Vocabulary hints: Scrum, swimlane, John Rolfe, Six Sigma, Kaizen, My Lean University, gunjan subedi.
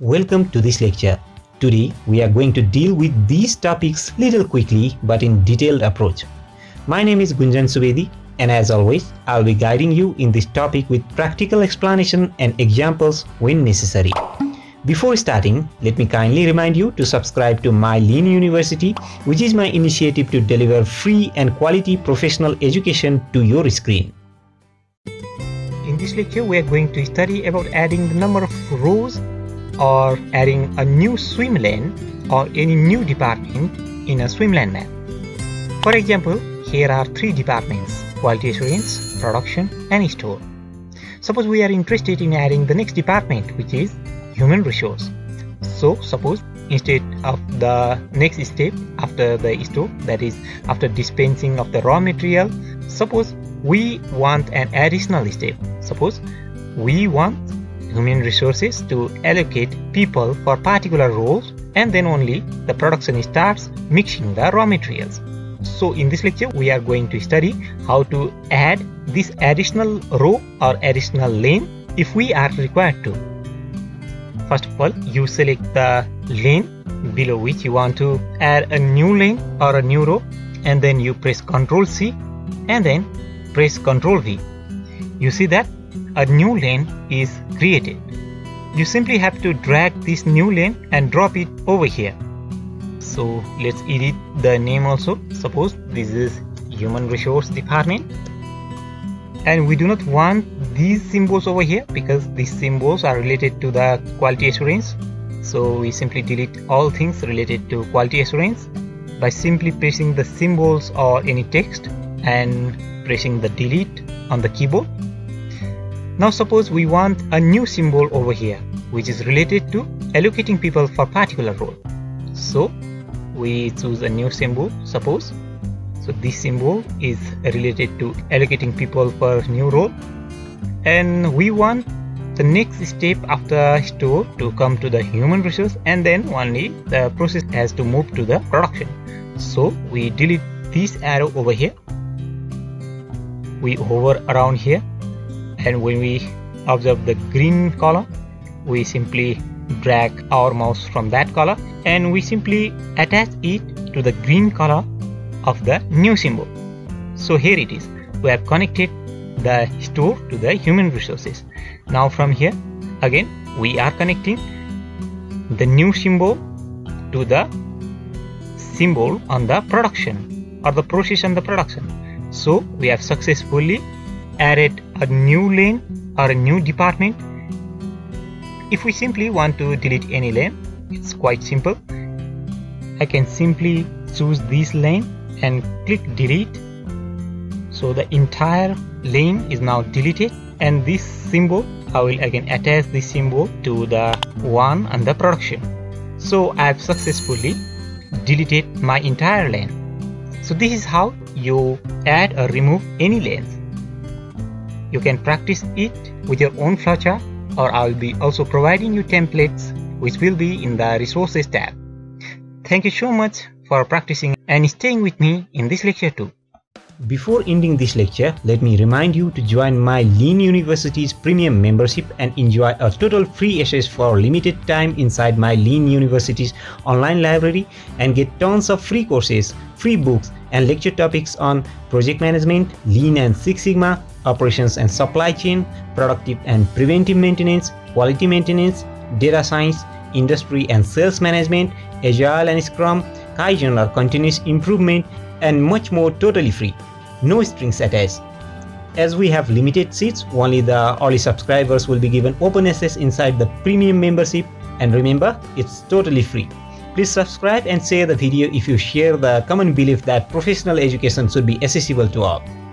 Welcome to this lecture. Today we are going to deal with these topics little quickly but in detailed approach. My name is Gunjan Subedi, and as always I'll be guiding you in this topic with practical explanation and examples when necessary. Before starting, let me kindly remind you to subscribe to My Lean University, which is my initiative to deliver free and quality professional education to your screen. In this lecture, we are going to study about adding the number of rows or adding a new swim lane or any new department in a swim lane map. For example, here are three departments: quality assurance, production, and store. Suppose we are interested in adding the next department, which is human resource. So suppose instead of the next step after the store, that is after dispensing of the raw material, suppose we want an additional step. Suppose we want human resources to allocate people for particular roles, and then only the production starts mixing the raw materials. So in this lecture we are going to study how to add this additional row or additional lane if we are required to. First of all, you select the lane below which you want to add a new lane or a new row, and then you press Ctrl C and then press Ctrl V. You see that a new lane is created. You simply have to drag this new lane and drop it over here. So let's edit the name also. Suppose this is Human Resource Department. And we do not want these symbols over here because these symbols are related to the quality assurance. So we simply delete all things related to quality assurance by simply pressing the symbols or any text and pressing the delete on the keyboard. Now suppose we want a new symbol over here which is related to allocating people for particular role. So we choose a new symbol, suppose. So this symbol is related to allocating people for new role, and we want the next step after store to come to the human resource, and then only the process has to move to the production. So we delete this arrow over here, we hover around here, and when we observe the green color, we simply drag our mouse from that color and we simply attach it to the green color of the new symbol. So here it is, we have connected the store to the human resources. Now from here again we are connecting the new symbol to the symbol on the production or the process on the production. So we have successfully added a new lane or a new department. If we simply want to delete any lane, it's quite simple. I can simply choose this lane and click delete. So the entire lane is now deleted, and this symbol, I will again attach this symbol to the one on the production. So I have successfully deleted my entire lane. So this is how you add or remove any lanes. You can practice it with your own flowchart, or I will be also providing you templates which will be in the resources tab. Thank you so much for practicing and staying with me in this lecture too. Before ending this lecture, let me remind you to join My Lean University's premium membership and enjoy a total free access for limited time inside My Lean University's online library, and get tons of free courses, free books, and lecture topics on project management, Lean and Six Sigma, operations and supply chain, productive and preventive maintenance, quality maintenance, data science, industry and sales management, Agile and Scrum, Kaizen or continuous improvement, and much more, totally free, no strings attached. As we have limited seats, only the early subscribers will be given open access inside the premium membership, and remember, it's totally free. Please subscribe and share the video if you share the common belief that professional education should be accessible to all.